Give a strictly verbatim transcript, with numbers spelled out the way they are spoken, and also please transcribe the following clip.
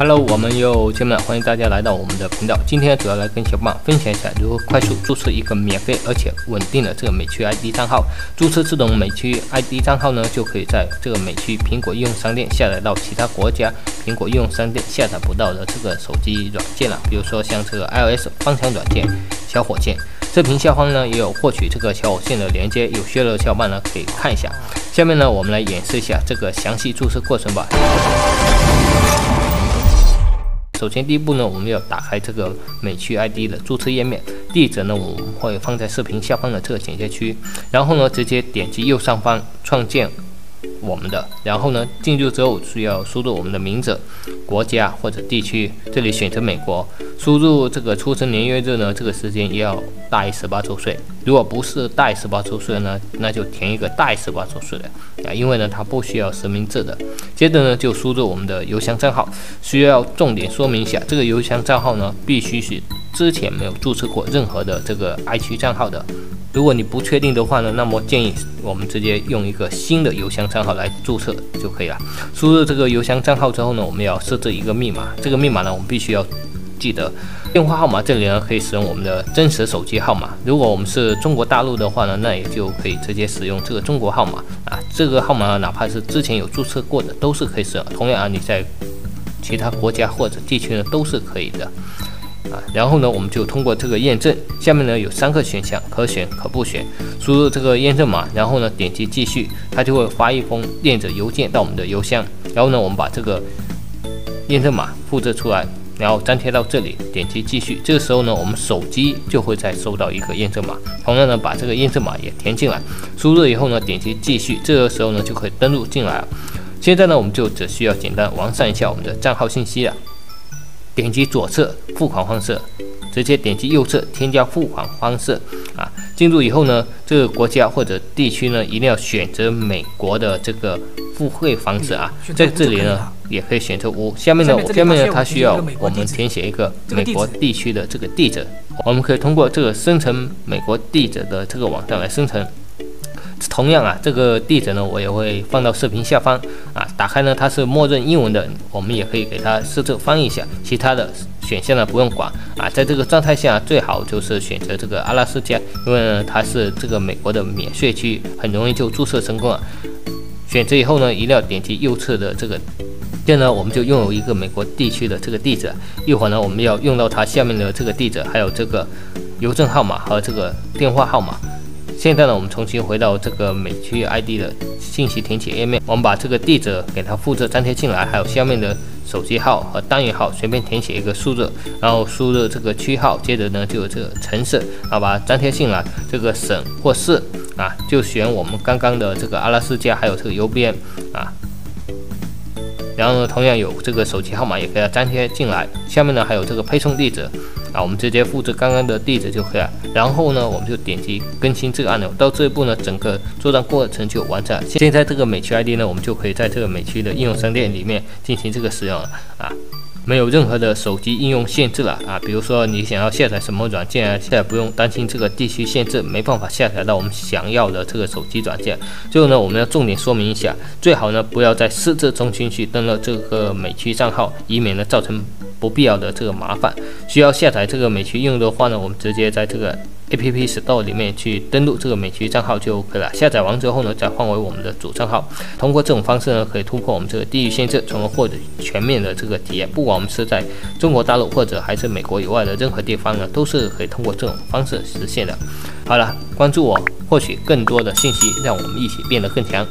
Hello， 我们又见面了，欢迎大家来到我们的频道。今天主要来跟小伙伴分享一下如何快速注册一个免费而且稳定的这个美区 I D 账号。注册这种美区 I D 账号呢，就可以在这个美区苹果应用商店下载到其他国家苹果应用商店下载不到的这个手机软件了，比如说像这个 iOS 方程软件、小火箭。视频下方呢也有获取这个小火箭的连接，有需要的小伙伴呢可以看一下。下面呢，我们来演示一下这个详细注册过程吧。首先，第一步呢，我们要打开这个美区 I D 的注册页面，地址呢我们会放在视频下方的这个简介区，然后呢直接点击右上方创建我们的，然后呢进入之后需要输入我们的名字、国家或者地区，这里选择美国，输入这个出生年月日呢，这个时间也要大于十八周岁，如果不是大于十八周岁呢，那就填一个大于十八周岁的啊，因为呢它不需要实名制的。接着呢就输入我们的邮箱账号，需要重点说明一下，这个邮箱账号呢必须是之前没有注册过任何的这个 I 区账号的。如果你不确定的话呢，那么建议我们直接用一个新的邮箱账号来注册就可以了。输入这个邮箱账号之后呢，我们要设置一个密码，这个密码呢我们必须要记得。电话号码这里呢可以使用我们的真实手机号码，如果我们是中国大陆的话呢，那也就可以直接使用这个中国号码啊，这个号码哪怕是之前有注册过的都是可以使用，同样啊你在其他国家或者地区呢都是可以的。啊，然后呢，我们就通过这个验证，下面呢有三个选项，可选、可不选。输入这个验证码，然后呢点击继续，它就会发一封电子邮件到我们的邮箱。然后呢，我们把这个验证码复制出来，然后粘贴到这里，点击继续。这个时候呢，我们手机就会再收到一个验证码，同样呢把这个验证码也填进来。输入以后呢，点击继续，这个时候呢就可以登录进来了。现在呢，我们就只需要简单完善一下我们的账号信息了。点击左侧付款方式，直接点击右侧添加付款方式啊。进入以后呢，这个国家或者地区呢，一定要选择美国的这个付费方式啊。在这里呢，也可以选择五。下面呢，下面呢，它需要我们填写一个美国地区的这个地址。我们可以通过这个生成美国地址的这个网站来生成。同样啊，这个地址呢，我也会放到视频下方啊。打开呢，它是默认英文的，我们也可以给它设置翻译一下。其他的选项呢，不用管啊。在这个状态下，最好就是选择这个阿拉斯加，因为呢它是这个美国的免税区，很容易就注册成功了。选择以后呢，一定要点击右侧的这个。现在呢，我们就拥有一个美国地区的这个地址。一会儿呢，我们要用到它下面的这个地址，还有这个邮政号码和这个电话号码。现在呢，我们重新回到这个美区 I D 的信息填写页面，我们把这个地址给它复制粘贴进来，还有下面的手机号和单元号，随便填写一个数字，然后输入这个区号，接着呢就有这个城市，然后把它粘贴进来，这个省或市啊，就选我们刚刚的这个阿拉斯加，还有这个邮编啊。然后呢，同样有这个手机号码也给它粘贴进来，下面呢还有这个配送地址啊，我们直接复制刚刚的地址就可以了。然后呢，我们就点击更新这个按钮，到这一步呢，整个作战过程就完成了。现在这个美区 I D 呢，我们就可以在这个美区的应用商店里面进行这个使用了啊。没有任何的手机应用限制了啊，比如说你想要下载什么软件啊，现在不用担心这个地区限制没办法下载到我们想要的这个手机软件。最后呢，我们要重点说明一下，最好呢不要在设置中心去登录这个美区账号，以免呢造成不必要的这个麻烦。需要下载这个美区应用的话呢，我们直接在这个 App Store 里面去登录这个美区账号就可以了。下载完之后呢，再换回我们的主账号。通过这种方式呢，可以突破我们这个地域限制，从而获得全面的这个体验。不管我们是在中国大陆或者还是美国以外的任何地方呢，都是可以通过这种方式实现的。好了，关注我，获取更多的信息，让我们一起变得更强。